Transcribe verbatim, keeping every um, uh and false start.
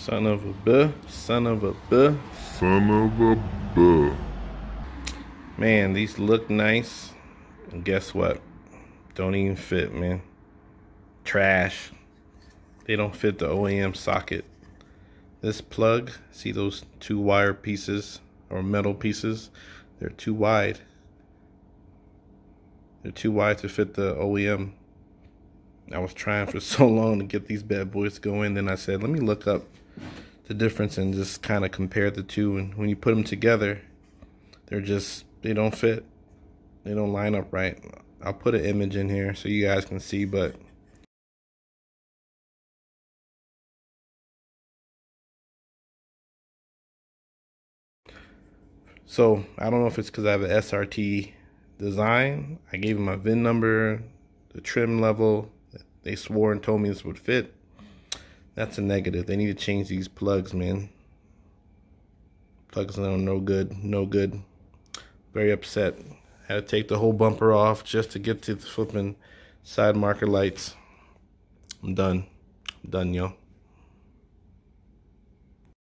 Son of a buh, son of a buh, son of a buh. Man, these look nice. And guess what? Don't even fit, man. Trash. They don't fit the O E M socket. This plug, see those two wire pieces or metal pieces? They're too wide. They're too wide to fit the O E M. I was trying for so long to get these bad boys to go in. Then I said, let me look up the difference and just kind of compare the two. And when you put them together, they're just, they don't fit. They don't line up right. I'll put an image in here so you guys can see, but so I don't know if it's because I have an S R T design. I gave them my V I N number, the trim level. They swore and told me this would fit. That's a negative. They need to change these plugs, man. Plugs are no good, no good. Very upset. Had to take the whole bumper off just to get to the flipping side marker lights. I'm done. I'm done, yo.